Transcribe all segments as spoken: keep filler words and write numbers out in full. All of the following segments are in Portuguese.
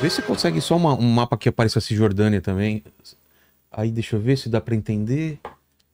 Vê se consegue só uma, um mapa que apareça a Cisjordânia também. Aí deixa eu ver se dá pra entender.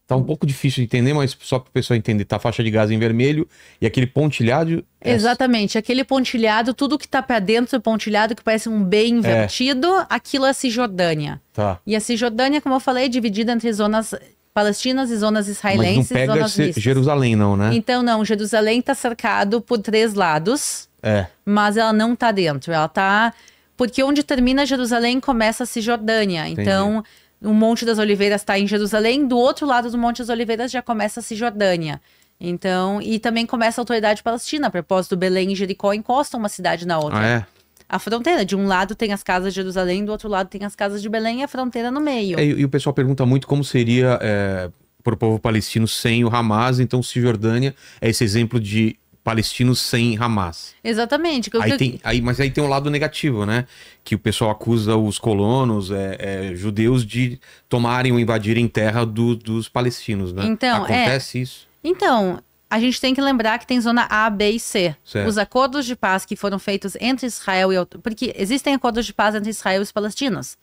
Tá um pouco difícil de entender, mas só para o pessoal entender. Tá a faixa de Gaza em vermelho e aquele pontilhado... É... Exatamente. Aquele pontilhado, tudo que tá para dentro do pontilhado, que parece um B invertido, é. aquilo é a Cisjordânia. Tá. E a Cisjordânia, como eu falei, é dividida entre zonas palestinas e zonas israelenses. Mas não pega e zonas mistas. Jerusalém não, né? Então não, Jerusalém tá cercado por três lados, é. mas ela não tá dentro. Ela tá... Porque onde termina Jerusalém, começa a Cisjordânia. Entendi. Então... O Monte das Oliveiras está em Jerusalém, do outro lado do Monte das Oliveiras já começa a Cisjordânia. Então, e também começa a Autoridade Palestina. A propósito, Belém e Jericó encostam uma cidade na outra. Ah, é? A fronteira, de um lado tem as casas de Jerusalém, do outro lado tem as casas de Belém e a fronteira no meio. É, e o pessoal pergunta muito como seria é, para o povo palestino sem o Hamas. Então, Cisjordânia é esse exemplo de palestinos sem Hamas. Exatamente. Que aí que... Tem, aí, mas aí tem um lado negativo, né? Que o pessoal acusa os colonos, é, é, judeus, de tomarem ou invadirem terra do, dos palestinos, né? Então, Acontece é... isso? Então, a gente tem que lembrar que tem zona A, B e C. Certo. Os acordos de paz que foram feitos entre Israel e... Porque existem acordos de paz entre Israel e os palestinos.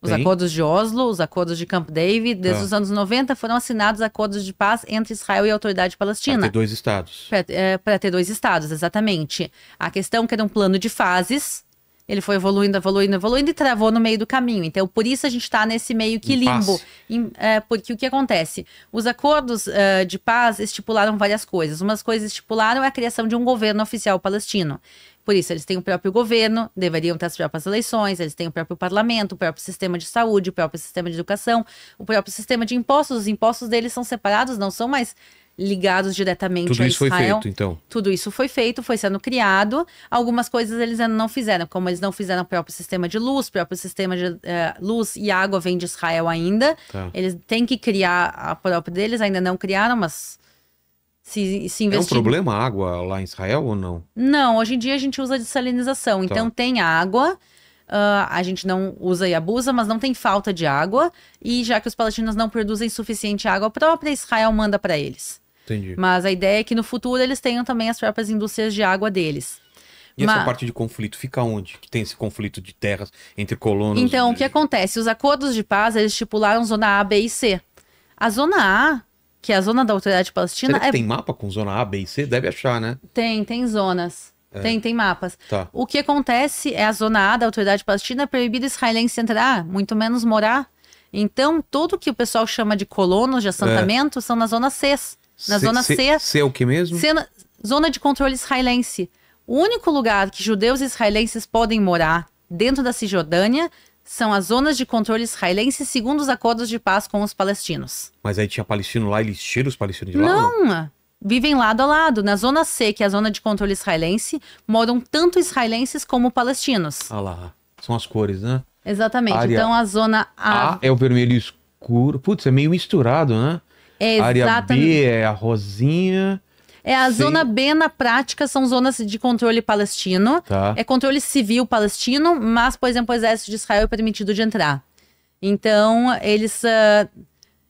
Os tem? acordos de Oslo, os acordos de Camp David, desde ah. os anos noventa foram assinados acordos de paz entre Israel e a Autoridade Palestina. Para ter dois estados. Para é, ter dois estados, exatamente. A questão que era um plano de fases, ele foi evoluindo, evoluindo, evoluindo e travou no meio do caminho. Então, por isso a gente está nesse meio que limbo. Em, é, porque o que acontece? Os acordos uh, de paz estipularam várias coisas. Umas coisas estipularam a criação de um governo oficial palestino. Por isso, eles têm o próprio governo, deveriam ter as próprias eleições, eles têm o próprio parlamento, o próprio sistema de saúde, o próprio sistema de educação, o próprio sistema de impostos. Os impostos deles são separados, não são mais ligados diretamente Tudo a Israel. Tudo isso foi feito, então? Tudo isso foi feito, foi sendo criado. Algumas coisas eles ainda não fizeram, como eles não fizeram o próprio sistema de luz, o próprio sistema de uh, luz e água vem de Israel ainda. Tá. Eles têm que criar a própria deles, ainda não criaram, mas... Se, se investir... É um problema a água lá em Israel ou não? Não, hoje em dia a gente usa dessalinização. Tá. Então tem água, uh, a gente não usa e abusa, mas não tem falta de água. E já que os palestinos não produzem suficiente água própria, Israel manda para eles. Entendi. Mas a ideia é que no futuro eles tenham também as próprias indústrias de água deles. E essa Mas... parte de conflito fica onde? Que tem esse conflito de terras entre colonos? Então, de... o que acontece? Os acordos de paz, eles estipularam zona A, B e C. A zona A... Que a zona da Autoridade Palestina... Será que é... tem mapa com zona A, B e C? Deve achar, né? Tem, tem zonas. É. Tem, tem mapas. Tá. O que acontece é a zona A da Autoridade Palestina é proibido israelense entrar, muito menos morar. Então, tudo que o pessoal chama de colonos de assentamento é. são na zona C. Na C, zona C... C, C é o que mesmo? C, zona de controle israelense. O único lugar que judeus israelenses podem morar dentro da Cisjordânia... São as zonas de controle israelense segundo os acordos de paz com os palestinos. Mas aí tinha palestino lá, eles tiram os palestinos de lá? Não, não, vivem lado a lado. Na zona C, que é a zona de controle israelense, moram tanto israelenses como palestinos. Ah lá, são as cores, né? Exatamente, a então a zona A... A é o vermelho escuro, putz, é meio misturado, né? É exatamente. A área B é a rosinha... É a Sim. zona B, na prática, são zonas de controle palestino. Tá. É controle civil palestino, mas, por exemplo, o exército de Israel é permitido de entrar. Então, eles... Uh...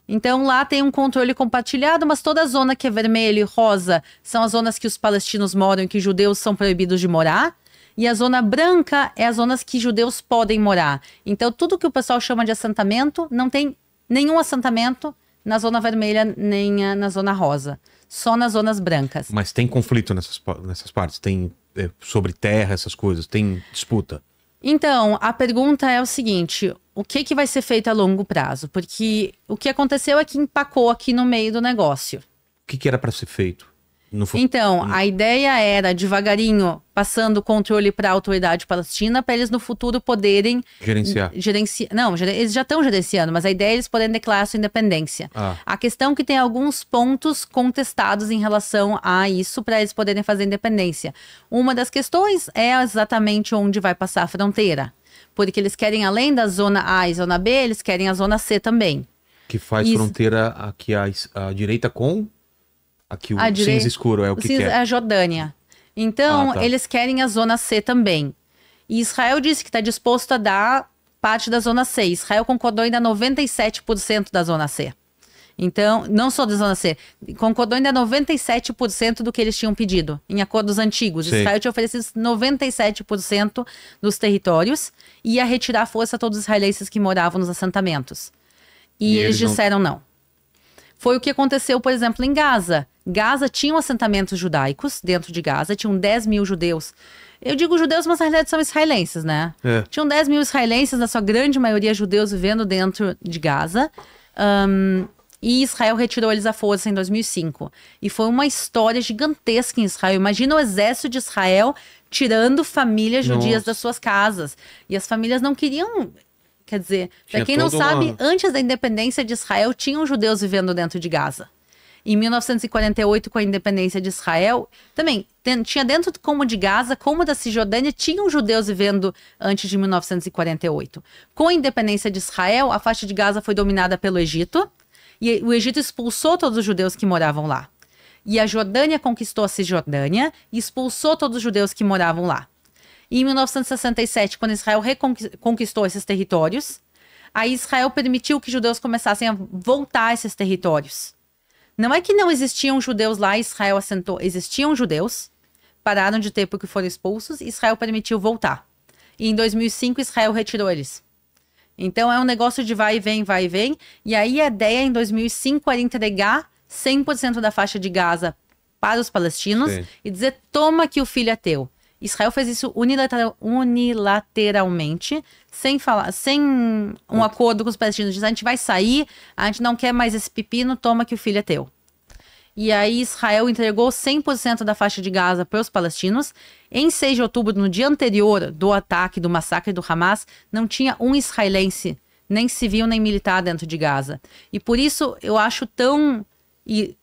Então, lá tem um controle compartilhado, mas toda a zona que é vermelho e rosa são as zonas que os palestinos moram e que judeus são proibidos de morar. E a zona branca é as zonas que judeus podem morar. Então, tudo que o pessoal chama de assentamento, não tem nenhum assentamento na zona vermelha nem na zona rosa. Só nas zonas brancas. Mas tem conflito nessas, nessas partes? Tem é, sobre terra, essas coisas? Tem disputa? Então, a pergunta é o seguinte. O que, que vai ser feito a longo prazo? Porque o que aconteceu é que empacou aqui no meio do negócio. O que, que era para ser feito? No futuro? Então, no... a ideia era, devagarinho, passando o controle para a Autoridade Palestina, para eles no futuro poderem... Gerenciar. Gerenci... Não, ger... eles já estão gerenciando, mas a ideia é eles poderem declarar sua independência. Ah. A questão é que tem alguns pontos contestados em relação a isso, para eles poderem fazer independência. Uma das questões é exatamente onde vai passar a fronteira. Porque eles querem, além da zona A e zona B, eles querem a zona C também. Que faz isso... fronteira aqui à, à direita com... Aqui o a cinza dire... escuro é o, o que cinza... quer. É a Jordânia. Então, ah, tá. eles querem a zona C também. E Israel disse que está disposto a dar parte da zona C. Israel concordou ainda noventa e sete por cento da zona C. Então, não só dos anos C, concordou ainda noventa e sete por cento do que eles tinham pedido, em acordos antigos. Sim. Israel tinha oferecido noventa e sete por cento dos territórios e ia retirar à força todos os israelenses que moravam nos assentamentos. E, e eles, eles disseram não. não. Foi o que aconteceu, por exemplo, em Gaza. Gaza tinha um assentamento judaicos dentro de Gaza, tinham dez mil judeus. Eu digo judeus, mas na realidade são israelenses, né? É. Tinham dez mil israelenses, na sua grande maioria judeus, vivendo dentro de Gaza. Um, e Israel retirou eles à força em dois mil e cinco. E foi uma história gigantesca em Israel. Imagina o exército de Israel tirando famílias judias das suas casas. E as famílias não queriam... Quer dizer, para quem não sabe, uma... antes da independência de Israel, tinham judeus vivendo dentro de Gaza. Em mil novecentos e quarenta e oito, com a independência de Israel, também tinha dentro como de Gaza, como da Cisjordânia, tinham judeus vivendo antes de mil novecentos e quarenta e oito. Com a independência de Israel, a faixa de Gaza foi dominada pelo Egito, e o Egito expulsou todos os judeus que moravam lá. E a Jordânia conquistou a Cisjordânia e expulsou todos os judeus que moravam lá. E em mil novecentos e sessenta e sete, quando Israel reconquistou esses territórios, aí Israel permitiu que judeus começassem a voltar a esses territórios. Não é que não existiam judeus lá, Israel assentou. Existiam judeus, pararam de ter porque foram expulsos, e Israel permitiu voltar. E em dois mil e cinco, Israel retirou eles. Então é um negócio de vai e vem, vai e vem. E aí a ideia em dois mil e cinco era entregar cem por cento da faixa de Gaza para os palestinos. Sim. E dizer, toma que o filho é teu. Israel fez isso unilateral, unilateralmente, sem, falar, sem um Opa. acordo com os palestinos. Diz, a gente vai sair, a gente não quer mais esse pepino, toma que o filho é teu. E aí Israel entregou cem por cento da faixa de Gaza para os palestinos. Em seis de outubro, no dia anterior do ataque, do massacre do Hamas, não tinha um israelense, nem civil nem militar dentro de Gaza. E por isso eu acho tão... E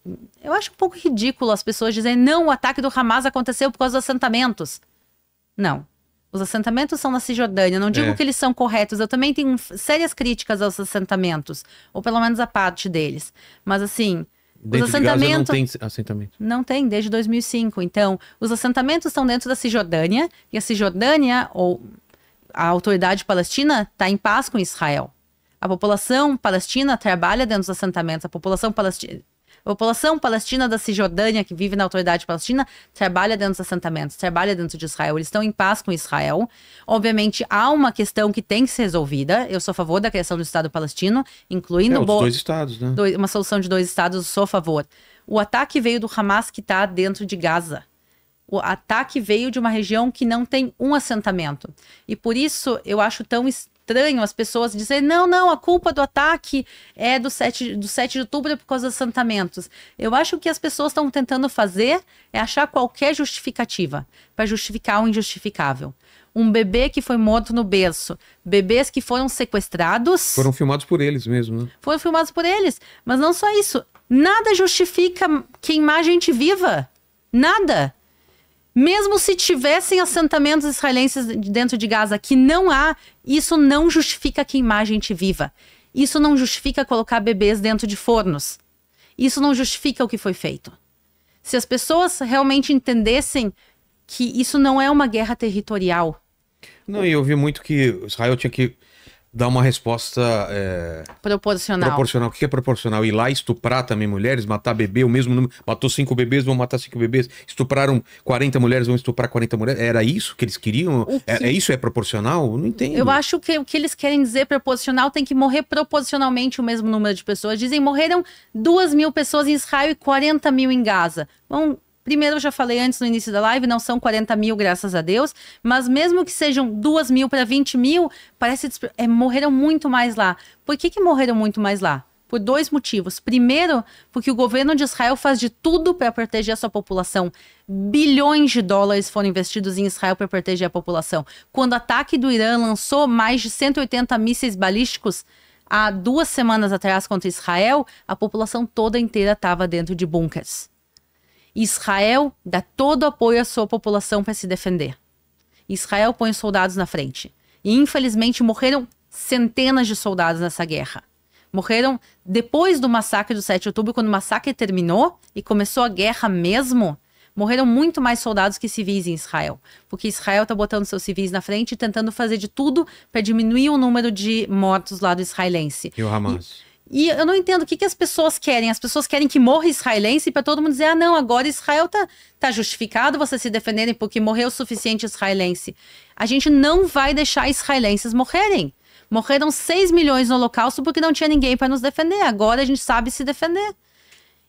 eu acho um pouco ridículo as pessoas dizerem, não, o ataque do Hamas aconteceu por causa dos assentamentos. Não. Os assentamentos são na Cisjordânia. Não digo é. que eles são corretos. Eu também tenho sérias críticas aos assentamentos. Ou pelo menos a parte deles. Mas assim... Dentro os assentamentos de Gaza não tem assentamento. Não tem, desde dois mil e cinco. Então, os assentamentos estão dentro da Cisjordânia. E a Cisjordânia, ou a autoridade palestina, está em paz com Israel. A população palestina trabalha dentro dos assentamentos. A população palestina... A população palestina da Cisjordânia, que vive na autoridade palestina, trabalha dentro dos assentamentos, trabalha dentro de Israel. Eles estão em paz com Israel. Obviamente, há uma questão que tem que ser resolvida. Eu sou a favor da criação do Estado palestino, incluindo... É, bo... dois estados, né? Dois, uma solução de dois estados, eu sou a favor. O ataque veio do Hamas, que está dentro de Gaza. O ataque veio de uma região que não tem um assentamento. E por isso, eu acho tão estranho as pessoas dizerem, não, não, a culpa do ataque é do sete de outubro por causa dos assentamentos. Eu acho que as pessoas estão tentando fazer é achar qualquer justificativa para justificar o injustificável. Um bebê que foi morto no berço, bebês que foram sequestrados... Foram filmados por eles mesmo, né? Foram filmados por eles, mas não só isso. Nada justifica queimar gente viva. Nada. Mesmo se tivessem assentamentos israelenses dentro de Gaza, que não há, isso não justifica queimar gente viva. Isso não justifica colocar bebês dentro de fornos. Isso não justifica o que foi feito. Se as pessoas realmente entendessem que isso não é uma guerra territorial. Não, e eu vi muito que Israel tinha que dar uma resposta... É... Proporcional. Proporcional. O que é proporcional? Ir lá estuprar também mulheres, matar bebê, o mesmo número... Matou cinco bebês, vão matar cinco bebês. Estupraram quarenta mulheres, vão estuprar quarenta mulheres. Era isso que eles queriam? Que... É, é isso é proporcional? Eu não entendo. Eu acho que o que eles querem dizer proporcional tem que morrer proporcionalmente o mesmo número de pessoas. Dizem, morreram duas mil pessoas em Israel e quarenta mil em Gaza. Bom... Primeiro, eu já falei antes no início da live, não são quarenta mil, graças a Deus, mas mesmo que sejam duas mil para vinte mil, parece que é, morreram muito mais lá. Por que que morreram muito mais lá? Por dois motivos. Primeiro, porque o governo de Israel faz de tudo para proteger a sua população. Bilhões de dólares foram investidos em Israel para proteger a população. Quando o ataque do Irã lançou mais de cento e oitenta mísseis balísticos, há duas semanas atrás contra Israel, a população toda inteira estava dentro de bunkers. Israel dá todo apoio à sua população para se defender. Israel põe os soldados na frente. E, infelizmente, morreram centenas de soldados nessa guerra. Morreram depois do massacre do sete de outubro, quando o massacre terminou e começou a guerra mesmo, morreram muito mais soldados que civis em Israel. Porque Israel está botando seus civis na frente e tentando fazer de tudo para diminuir o número de mortos lá do israelense. E o Hamas? E E eu não entendo o que, que as pessoas querem. As pessoas querem que morra israelense para todo mundo dizer: ah, não, agora Israel tá, tá justificado vocês se defenderem porque morreu o suficiente israelense. A gente não vai deixar israelenses morrerem. Morreram seis milhões no Holocausto porque não tinha ninguém para nos defender. Agora a gente sabe se defender.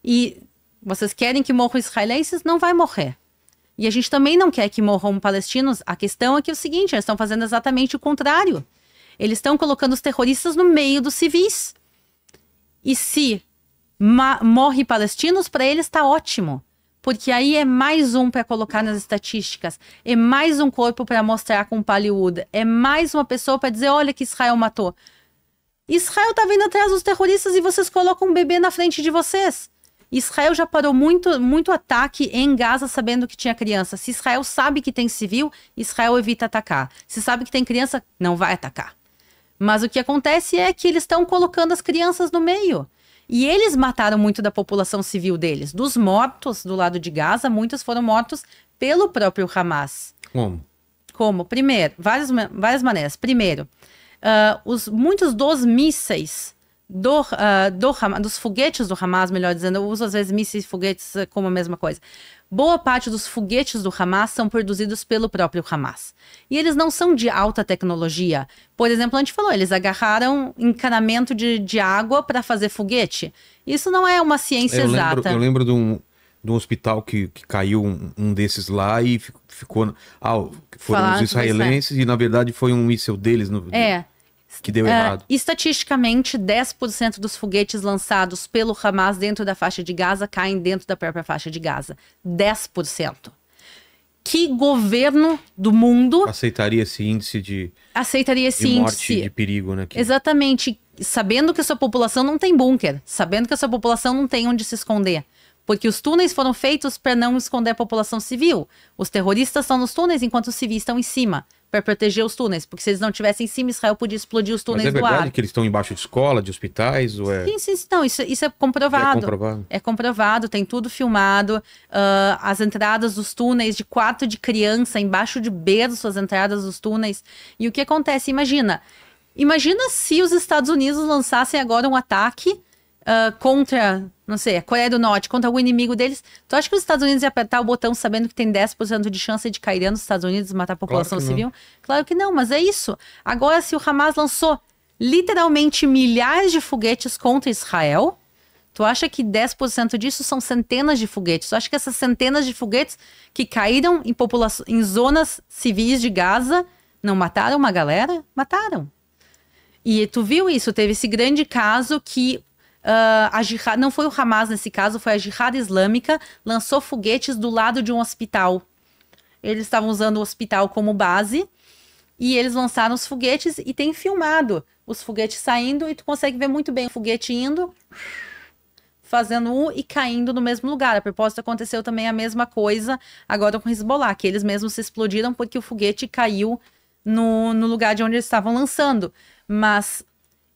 E vocês querem que morram israelenses? Não vai morrer. E a gente também não quer que morram palestinos. A questão é que é o seguinte: eles estão fazendo exatamente o contrário. Eles estão colocando os terroristas no meio dos civis. E se morre palestinos, para eles está ótimo. Porque aí é mais um para colocar nas estatísticas. É mais um corpo para mostrar com Hollywood. É mais uma pessoa para dizer: olha que Israel matou. Israel está vindo atrás dos terroristas e vocês colocam um bebê na frente de vocês. Israel já parou muito, muito ataque em Gaza sabendo que tinha criança. Se Israel sabe que tem civil, Israel evita atacar. Se sabe que tem criança, não vai atacar. Mas o que acontece é que eles estão colocando as crianças no meio. E eles mataram muito da população civil deles. Dos mortos do lado de Gaza, muitos foram mortos pelo próprio Hamas. Como? Como? Primeiro, várias, várias maneiras. Primeiro, uh, os, muitos dos mísseis, do, uh, do Hamas, dos foguetes do Hamas, melhor dizendo, eu uso às vezes mísseis e foguetes como a mesma coisa. Boa parte dos foguetes do Hamas são produzidos pelo próprio Hamas. E eles não são de alta tecnologia. Por exemplo, a gente falou, eles agarraram encanamento de, de água para fazer foguete. Isso não é uma ciência eu exata. Lembro, eu lembro de um, de um hospital que, que caiu um, um desses lá e ficou... ficou ah, foram Falaram os israelenses e, na verdade, foi um míssil deles no, é. que deu uh, errado. Estatisticamente, dez por cento dos foguetes lançados pelo Hamas dentro da faixa de Gaza caem dentro da própria faixa de Gaza. dez por cento. Que governo do mundo aceitaria esse índice de, aceitaria esse de morte índice. de perigo, né? Que... Exatamente. Sabendo que a sua população não tem bunker. Sabendo que a sua população não tem onde se esconder. Porque os túneis foram feitos para não esconder a população civil. Os terroristas estão nos túneis enquanto os civis estão em cima. Para proteger os túneis, porque se eles não tivessem em cima, Israel podia explodir os túneis do ar. Mas é verdade que eles estão embaixo de escola, de hospitais? Ou é... Sim, sim, sim. Não, isso, isso é comprovado. É comprovado. É comprovado, tem tudo filmado. Uh, as entradas dos túneis, de quarto de criança, embaixo de berço, as entradas dos túneis. E o que acontece? Imagina. Imagina se os Estados Unidos lançassem agora um ataque uh, contra, não sei, a Coreia do Norte, contra algum inimigo deles. Tu acha que os Estados Unidos iam apertar o botão sabendo que tem dez por cento de chance de cair nos Estados Unidos e matar a população claro civil? Não. Claro que não, mas é isso. Agora, se o Hamas lançou literalmente milhares de foguetes contra Israel, tu acha que dez por cento disso são centenas de foguetes? Tu acha que essas centenas de foguetes que caíram em, em zonas civis de Gaza não mataram uma galera? Mataram. E tu viu isso, teve esse grande caso que... Uh, a jihad, não foi o Hamas nesse caso, foi a Jihad Islâmica, lançou foguetes do lado de um hospital. Eles estavam usando o hospital como base e eles lançaram os foguetes e tem filmado os foguetes saindo e tu consegue ver muito bem o foguete indo, fazendo um e caindo no mesmo lugar. A propósito, aconteceu também a mesma coisa agora com o Hezbollah, que eles mesmos se explodiram porque o foguete caiu no, no lugar de onde eles estavam lançando. Mas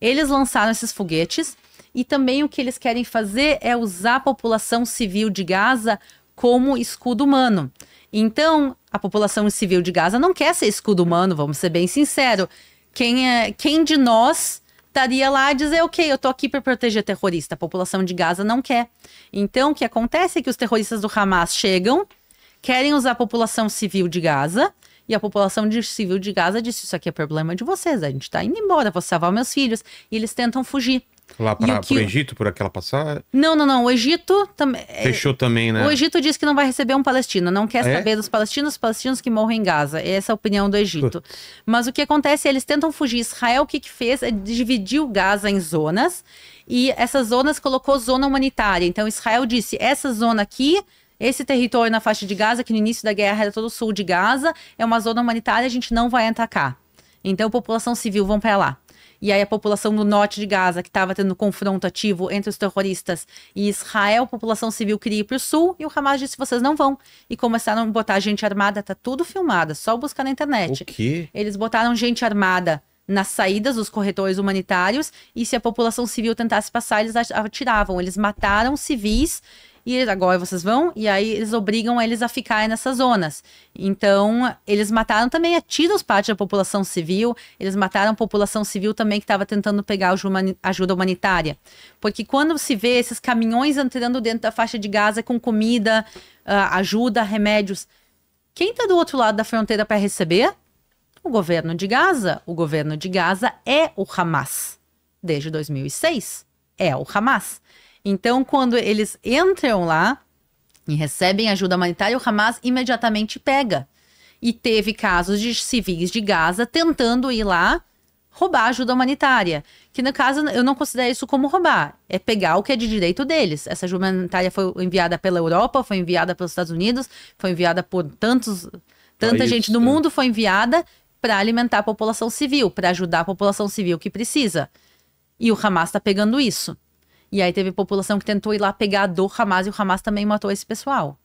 eles lançaram esses foguetes. E também o que eles querem fazer é usar a população civil de Gaza como escudo humano. Então, a população civil de Gaza não quer ser escudo humano, vamos ser bem sinceros. Quem, é, quem de nós estaria lá a dizer, ok, eu tô aqui para proteger terrorista? A população de Gaza não quer. Então, o que acontece é que os terroristas do Hamas chegam, querem usar a população civil de Gaza... E a população civil de Gaza disse, isso aqui é problema de vocês, a gente está indo embora, vou salvar meus filhos. E eles tentam fugir. Lá para o Egito, por aquela passagem? Não, não, não. O Egito também... Fechou também, né? O Egito disse que não vai receber um palestino. Não quer é? saber dos palestinos, os palestinos que morram em Gaza. Essa é a opinião do Egito. Puts. Mas o que acontece é eles tentam fugir. Israel, o que, que fez? É dividiu Gaza em zonas. E essas zonas colocou zona humanitária. Então Israel disse, essa zona aqui... Esse território na faixa de Gaza, que no início da guerra era todo o sul de Gaza, é uma zona humanitária, a gente não vai atacar. Então, a população civil vão para lá. E aí, a população do norte de Gaza, que estava tendo confronto ativo entre os terroristas e Israel, a população civil queria ir para o sul, e o Hamas disse, vocês não vão. E começaram a botar gente armada, tá tudo filmado, só buscar na internet. O quê? Eles botaram gente armada nas saídas dos corredores humanitários, e se a população civil tentasse passar, eles atiravam. Eles mataram civis e eles, agora vocês vão, e aí eles obrigam eles a ficarem nessas zonas. Então, eles mataram também a tiros parte da população civil, eles mataram a população civil também que estava tentando pegar ajuda humanitária. Porque quando se vê esses caminhões entrando dentro da faixa de Gaza com comida, ajuda, remédios, quem está do outro lado da fronteira para receber? O governo de Gaza. O governo de Gaza é o Hamas. Desde dois mil e seis, é o Hamas. Então, quando eles entram lá e recebem ajuda humanitária, o Hamas imediatamente pega. E teve casos de civis de Gaza tentando ir lá roubar ajuda humanitária. Que, no caso, eu não considero isso como roubar. É pegar o que é de direito deles. Essa ajuda humanitária foi enviada pela Europa, foi enviada pelos Estados Unidos, foi enviada por tantos, tanta gente do mundo, foi enviada para alimentar a população civil, para ajudar a população civil que precisa. E o Hamas tá pegando isso. E aí teve população que tentou ir lá pegar do Hamas e o Hamas também matou esse pessoal.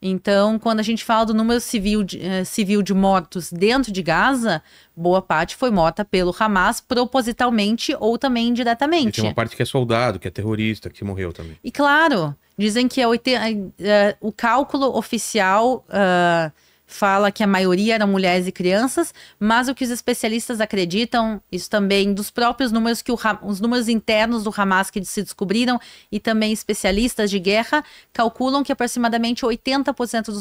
Então, quando a gente fala do número civil de, eh, civil de mortos dentro de Gaza, boa parte foi morta pelo Hamas propositalmente ou também indiretamente. E tem uma parte que é soldado, que é terrorista, que morreu também. E claro, dizem que é oitenta, eh, o cálculo oficial... Uh, fala que a maioria eram mulheres e crianças, mas o que os especialistas acreditam, isso também dos próprios números, que o, os números internos do Hamas que se descobriram, e também especialistas de guerra, calculam que aproximadamente oitenta por cento dos